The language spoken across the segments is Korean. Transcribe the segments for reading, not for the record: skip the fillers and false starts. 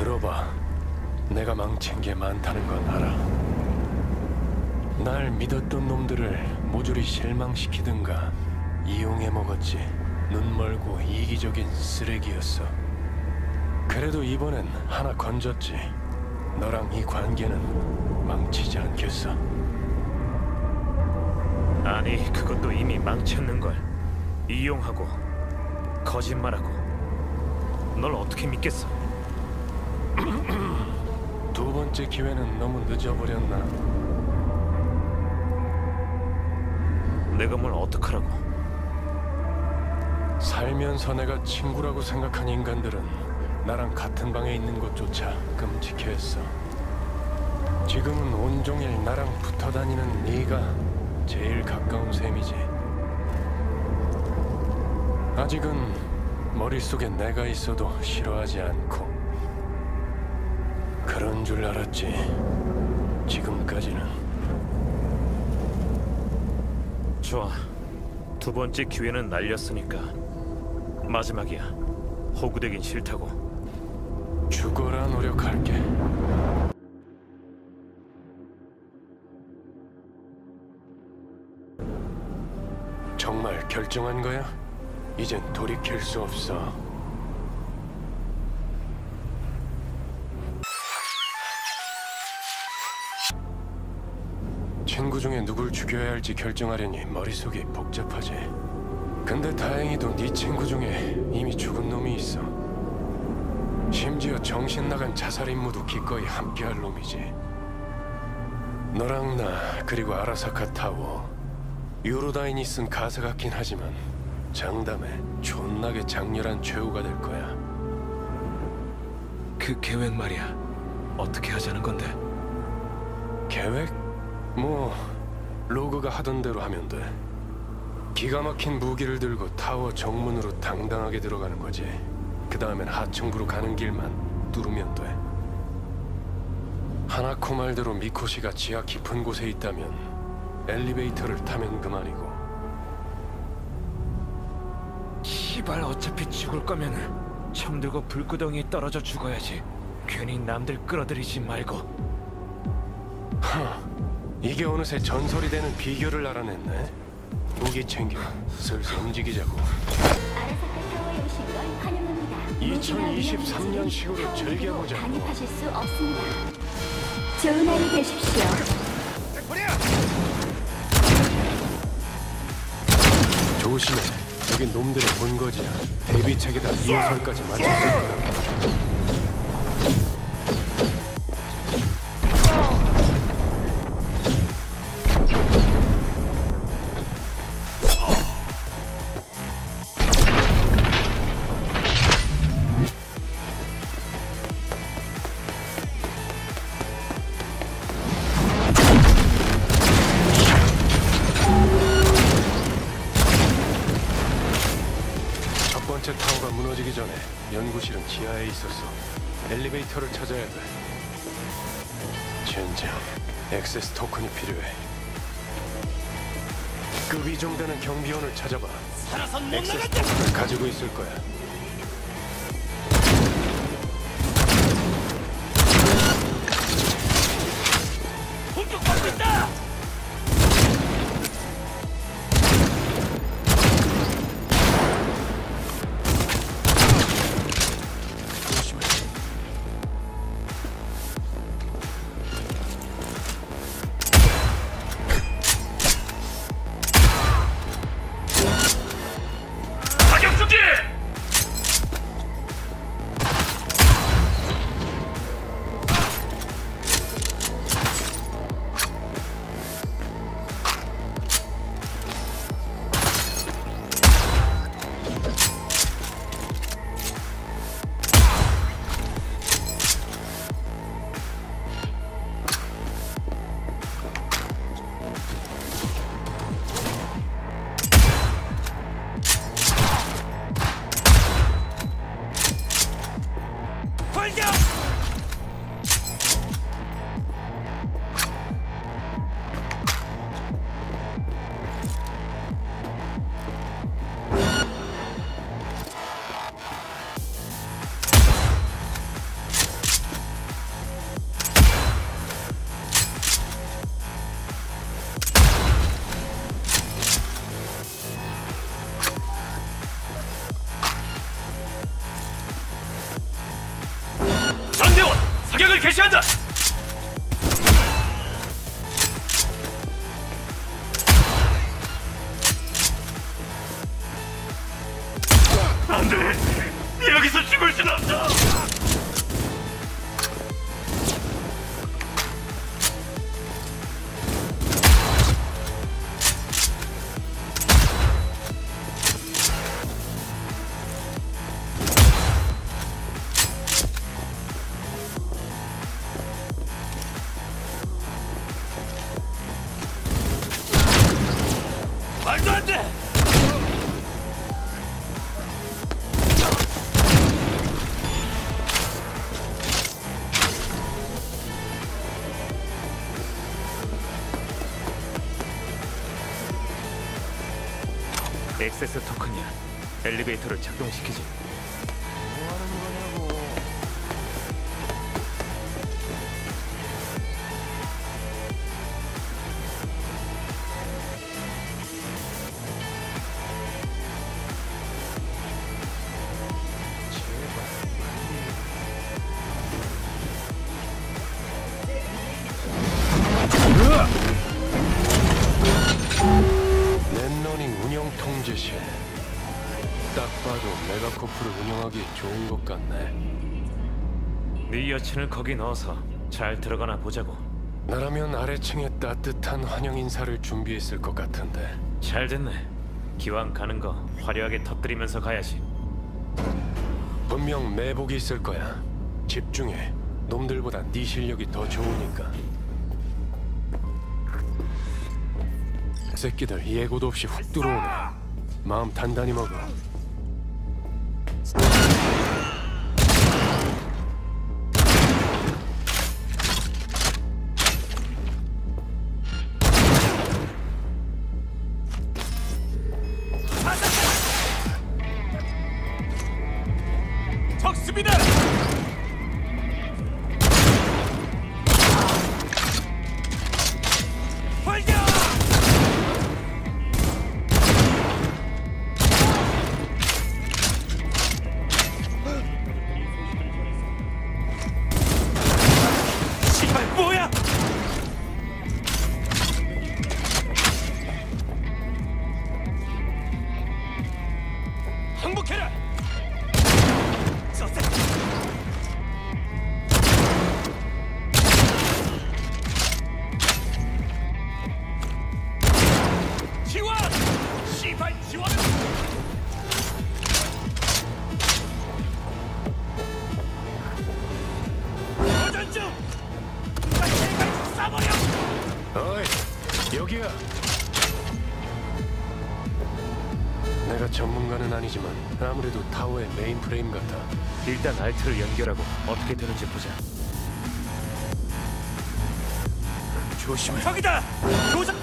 들어봐. 내가 망친 게 많다는 건 알아. 날 믿었던 놈들을 모조리 실망시키든가 이용해 먹었지. 눈 멀고 이기적인 쓰레기였어. 그래도 이번엔 하나 건졌지. 너랑 이 관계는 망치지 않겠어? 아니, 그것도 이미 망쳤는걸. 이용하고 거짓말하고 널 어떻게 믿겠어? 두 번째 기회는 너무 늦어버렸나? 내가 뭘 어떡하라고? 살면서 내가 친구라고 생각한 인간들은 나랑 같은 방에 있는 것조차 끔찍해했어. 지금은 온종일 나랑 붙어 다니는 네가 제일 가까운 셈이지. 아직은 머릿속에 내가 있어도 싫어하지 않고. 그런 줄 알았지, 지금까지는. 좋아, 두 번째 기회는 날렸으니까 마지막이야. 호구되긴 싫다고. 죽어라 노력할게. 정말 결정한 거야? 이젠 돌이킬 수 없어. 친구 중에 누굴 죽여야 할지 결정하려니 머릿속이 복잡하지. 근데 다행히도 네 친구 중에 이미 죽은 놈이 있어. 심지어 정신 나간 자살 임무도 기꺼이 함께할 놈이지. 너랑 나 그리고 아라사카 타워, 유로다인이 쓴 가사 같긴 하지만 장담해 존나게 장렬한 최후가 될 거야. 그 계획 말이야, 어떻게 하자는 건데? 계획? 뭐 로그가 하던 대로 하면 돼. 기가 막힌 무기를 들고 타워 정문으로 당당하게 들어가는 거지. 그 다음엔 하층부로 가는 길만 뚫으면 돼. 하나코 말대로 미코시가 지하 깊은 곳에 있다면 엘리베이터를 타면 그만이고. 시발, 어차피 죽을 거면 청 들고 불구덩이에 떨어져 죽어야지. 괜히 남들 끌어들이지 말고. 이게 어느새 전설이 되는 비결을 알아냈네. 무기 챙겨, 슬슬 움직이자고. 2023년식으로 즐겨보자. 반입하실 수 없습니다. 좋은 날이 되십시오. 조심해, 여기 놈들의 본거지야. 대비책에다 이어설까지 맞출 수 있다. 엘리베이터를 찾아야 돼. 젠장, 액세스 토큰이 필요해. 급이 좀 되는 경비원을 찾아봐. 액세스 토큰을 가지고 있을 거야. 공격받고 있다! 개시한다. 안돼, 여기서 죽을 순 없다. 말도 안 돼! 액세스 토큰이야. 엘리베이터를 작동시키지. 딱 봐도 메가코프를 운영하기 좋은 것 같네. 네 여친을 거기 넣어서 잘 들어가나 보자고. 나라면 아래층에 따뜻한 환영 인사를 준비했을 것 같은데. 잘 됐네. 기왕 가는 거 화려하게 터뜨리면서 가야지. 분명 매복이 있을 거야. 집중해. 놈들보다 네 실력이 더 좋으니까. 새끼들 예고도 없이 훅 들어오네. 마음 단단히 먹어. 적습니다. 항복해라! 저 새끼! 지원! 씨발 지원을! 도전 중! 누가 제발 쏴버려! 어이! 여기야! 내가 전문가는 아니지만 아무래도 타워의 메인프레임 같아. 일단 알트를 연결하고 어떻게 되는지 보자. 조심해. 저기다! 도전!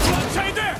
도망쳐야 돼!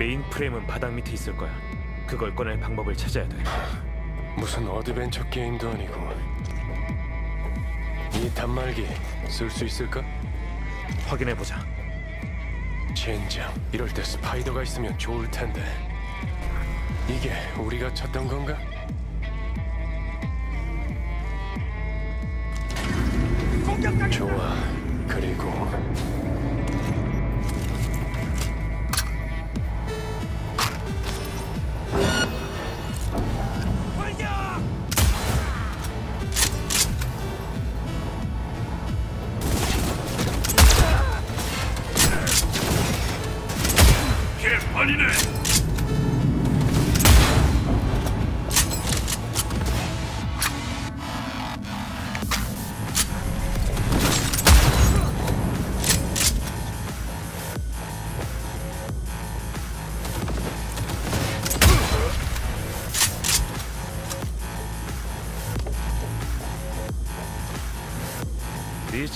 메인 프레임은 바닥 밑에 있을 거야. 그걸 꺼낼 방법을 찾아야 돼. 무슨 어드벤처 게임도 아니고. 이 단말기 쓸 수 있을까? 확인해보자. 젠장, 이럴 때 스파이더가 있으면 좋을 텐데. 이게 우리가 찾던 건가? 좋아, 그리고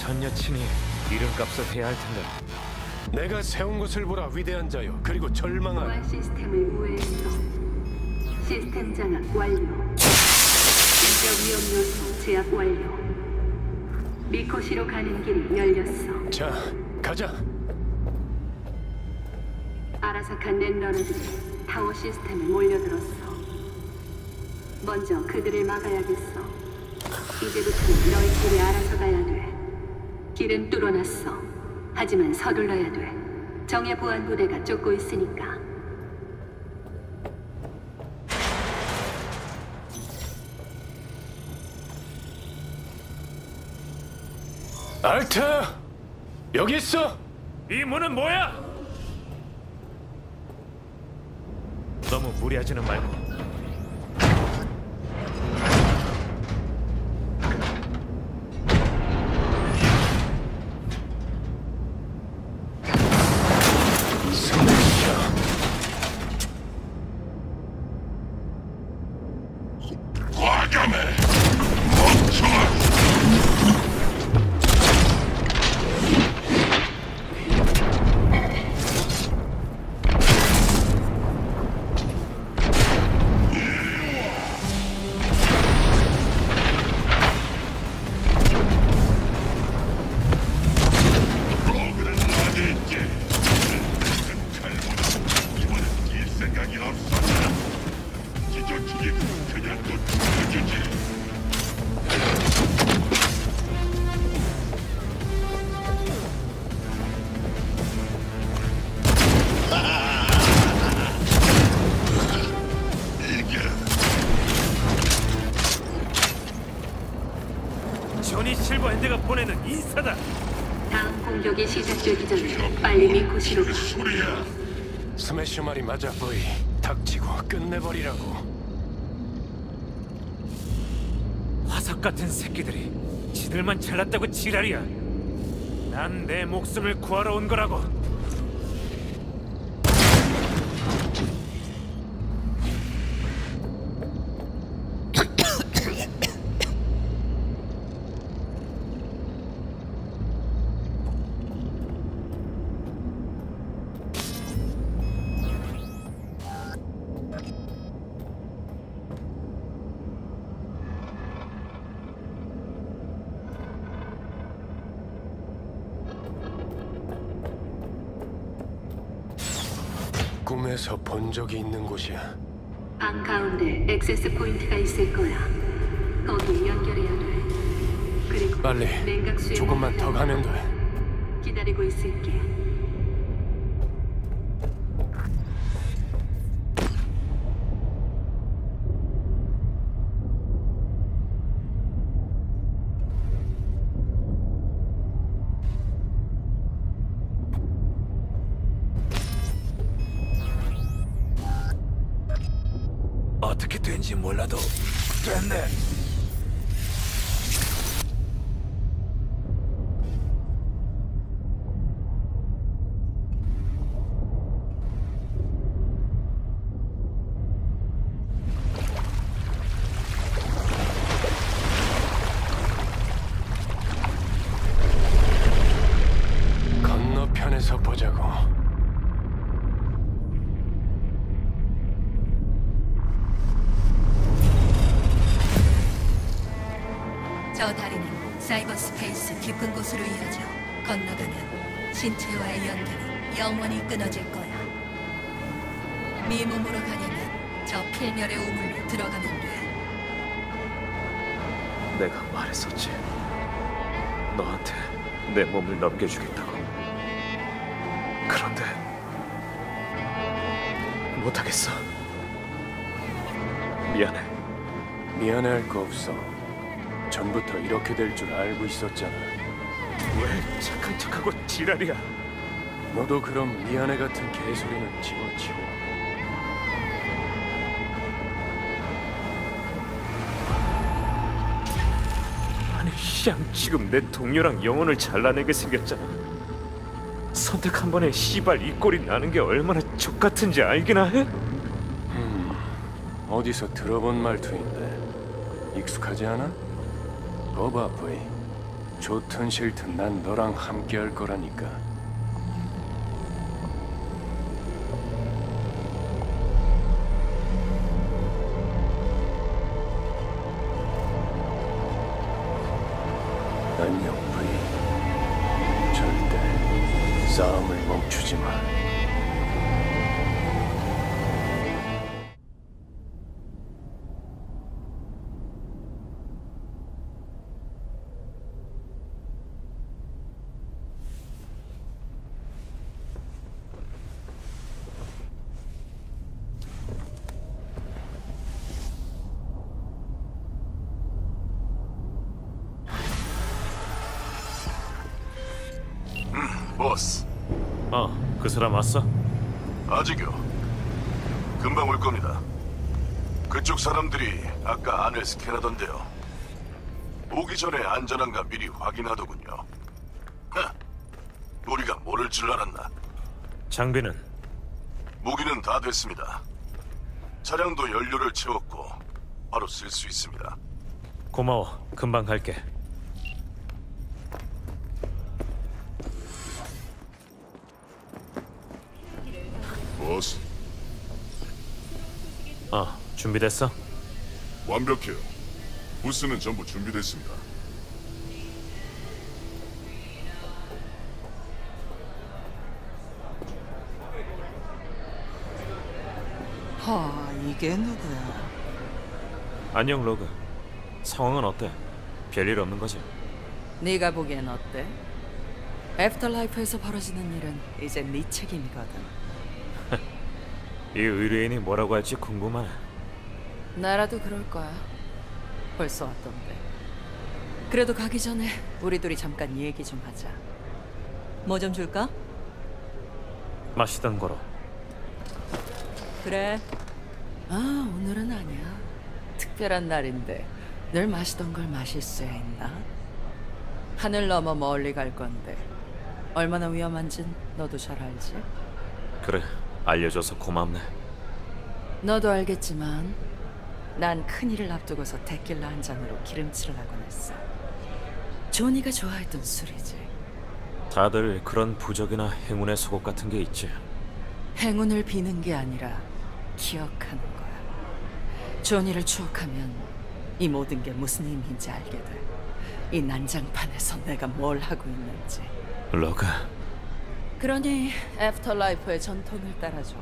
전 여친이 이름값을 해야 할 텐데. 내가 세운 것을 보라, 위대한 자여. 그리고 절망하라. 시스템을 우회했어. 시스템 장악 완료. 진짜 위험 요소 제압 완료. 미코시로 가는 길이 열렸어. 자, 가자. 아라사카 랜러너들이 타워 시스템에 몰려들었어. 먼저 그들을 막아야겠어. 이제부터는 너희끼리 알아서 가야 돼. 길은 뚫어놨어. 하지만 서둘러야 돼. 정예 보안 부대가 쫓고 있으니까. 알트! 여기 있어! 이 문은 뭐야? 너무 무리하지는 말고. 시작되기 전에 빨리 미코시로 가. 스매시 말이 맞아, V. 닥치고 끝내버리라고. 화석 같은 새끼들이 지들만 잘났다고 지랄이야. 난 내 목숨을 구하러 온 거라고. 꿈에서 본 적이 있는 곳이야. 방 가운데 액세스 포인트가 있을 거야. 거기 연결해야 돼. 그리고 빨리. 조금만 더 가면 돼. 기다리고 있을게. 어떻게 된지 몰라도 됐네. 건너편에서 보자고. 다시 깊은 곳으로 이어져 건너가면 신체와의 연결이 영원히 끊어질 거야. 네 몸으로 가려면 저 필멸의 우물로 들어가면 돼. 내가 말했었지. 너한테 내 몸을 넘겨주겠다고. 그런데 못하겠어. 미안해. 미안해할 거 없어. 전부터 이렇게 될 줄 알고 있었잖아. 왜 착한 척하고 지랄이야. 너도 그럼 미안해 같은 개소리는 집어치워. 아니 시양 지금 내 동료랑 영혼을 잘라내게 생겼잖아. 선택 한 번에 씨발 이 꼴이 나는 게 얼마나 족같은지 알기나 해? 어디서 들어본 말투인데 익숙하지 않아? 거봐 V, 좋든 싫든 난 너랑 함께 할 거라니까. 안녕 V, 절대 싸움을 멈추지 마. 그 사람 왔어? 아직요. 금방 올 겁니다. 그쪽 사람들이 아까 안을 스캔하던데요. 오기 전에 안전한가 미리 확인하더군요. 우리가 모를 줄 알았나? 장비는? 무기는 다 됐습니다. 차량도 연료를 채웠고 바로 쓸 수 있습니다. 고마워. 금방 갈게. 준비됐어? 완벽해요. 부스는 전부 준비됐습니다. 이게 누구야? 안녕 로그. 상황은 어때? 별일 없는 거지? 네가 보기엔 어때? 애프터라이프에서 벌어지는 일은 이제 네 책임이거든. 이 의뢰인이 뭐라고 할지 궁금하네. 나라도 그럴 거야. 벌써 왔던데. 그래도 가기 전에 우리 둘이 잠깐 얘기 좀 하자. 뭐 좀 줄까? 마시던 거로. 그래. 오늘은 아니야. 특별한 날인데 늘 마시던 걸 마실 수야 있나? 하늘 넘어 멀리 갈 건데 얼마나 위험한진 너도 잘 알지? 그래. 알려줘서 고맙네. 너도 알겠지만 난 큰일을 앞두고서 데킬라 한 잔으로 기름칠을 하곤 했어. 조니가 좋아했던 술이지. 다들 그런 부적이나 행운의 소곡 같은 게 있지. 행운을 비는 게 아니라 기억하는 거야. 조니를 추억하면 이 모든 게 무슨 의미인지 알게 돼. 이 난장판에서 내가 뭘 하고 있는지. 로그. 그러니 애프터라이프의 전통을 따라줘.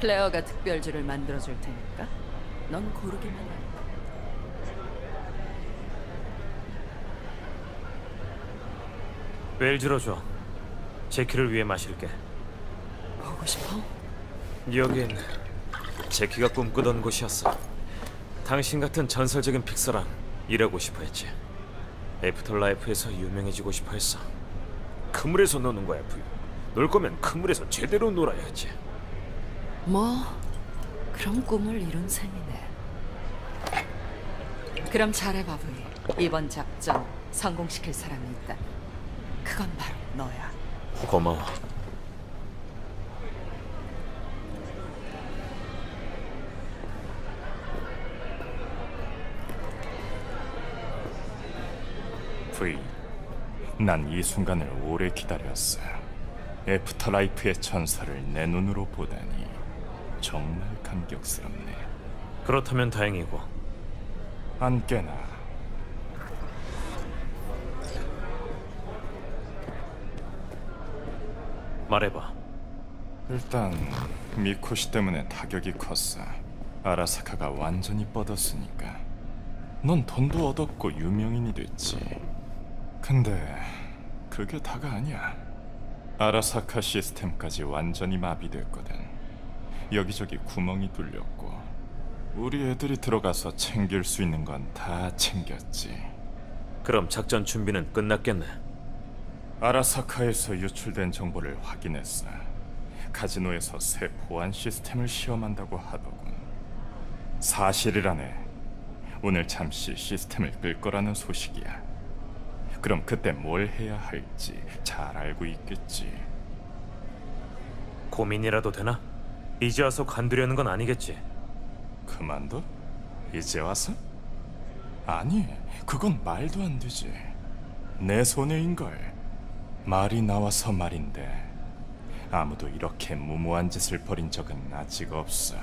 클레어가 특별주를 만들어줄 테니까 넌 고르기만 해. 웰즈로 줘. 제키를 위해 마실게. 보고 싶어? 여긴 제키가 꿈꾸던 곳이었어. 당신 같은 전설적인 픽서랑 일하고 싶어 했지. 애프터라이프에서 유명해지고 싶어 했어. 큰 물에서 노는 거야, V. 놀 거면 큰 물에서 제대로 놀아야지. 뭐? 그런 꿈을 이룬 셈이네. 그럼 잘해봐, V. 이번 작전 성공시킬 사람이 있다. 그건 바로 너야. 고마워. V. 난 이 순간을 오래 기다렸어. 애프터라이프의 천사를 내 눈으로 보다니 정말 감격스럽네. 그렇다면 다행이고. 안 깨나. 말해봐. 일단 미코시 때문에 타격이 컸어. 아라사카가 완전히 뻗었으니까. 넌 돈도 얻었고 유명인이 됐지. 근데 그게 다가 아니야. 아라사카 시스템까지 완전히 마비됐거든. 여기저기 구멍이 뚫렸고 우리 애들이 들어가서 챙길 수 있는 건 다 챙겼지. 그럼 작전 준비는 끝났겠네. 아라사카에서 유출된 정보를 확인했어. 카지노에서 새 보안 시스템을 시험한다고 하더군. 사실이라네. 오늘 잠시 시스템을 끌 거라는 소식이야. 그럼 그때 뭘 해야 할지 잘 알고 있겠지. 고민이라도 되나? 이제 와서 관두려는 건 아니겠지? 그만둬? 이제 와서? 아니, 그건 말도 안 되지. 내 손해인걸. 말이 나와서 말인데 아무도 이렇게 무모한 짓을 벌인 적은 아직 없어.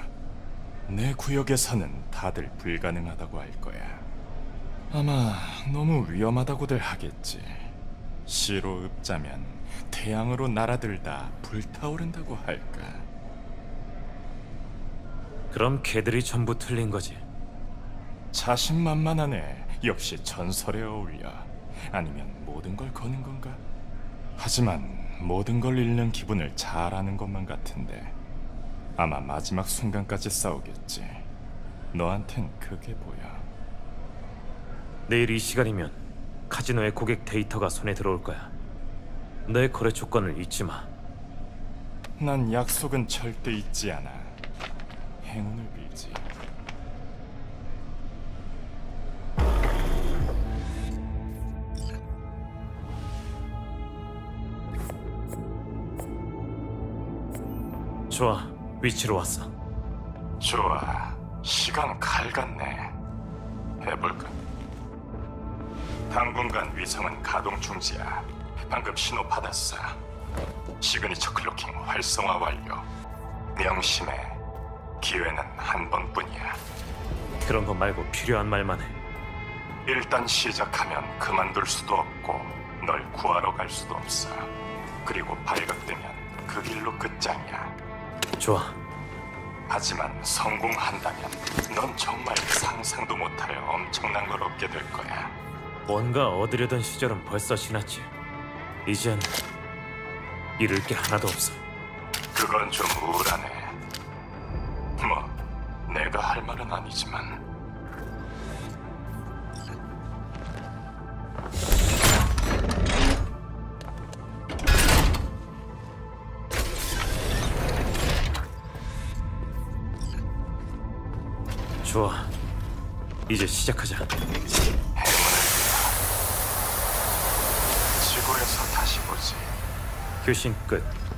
내 구역에서는 다들 불가능하다고 할 거야. 아마 너무 위험하다고들 하겠지. 시로 읊자면 태양으로 날아들다 불타오른다고 할까. 그럼 걔들이 전부 틀린 거지. 자신만만하네. 역시 전설에 어울려. 아니면 모든 걸 거는 건가? 하지만 모든 걸 잃는 기분을 잘 아는 것만 같은데 아마 마지막 순간까지 싸우겠지. 너한텐 그게 보여. 내일 이 시간이면 카지노의 고객 데이터가 손에 들어올 거야. 내 거래 조건을 잊지 마. 난 약속은 절대 잊지 않아. 행운을 빌지. 좋아, 위치로 왔어. 좋아, 시간 칼 같네. 해볼까? 당분간 위성은 가동 중지야. 방금 신호 받았어. 시그니처 클로킹 활성화 완료. 명심해. 기회는 한 번뿐이야. 그런 거 말고 필요한 말만 해. 일단 시작하면 그만둘 수도 없고 널 구하러 갈 수도 없어. 그리고 발각되면 그 길로 끝장이야. 좋아. 하지만 성공한다면 넌 정말 상상도 못할 엄청난 걸 얻게 될 거야. 뭔가 얻으려던 시절은 벌써 지났지. 이젠 잃을 게 하나도 없어. 그건 좀 우울하네. 뭐, 내가 할 말은 아니지만. 좋아, 이제 시작하자. 행운을 빌어. 지구에서 다시 보지. 교신 끝.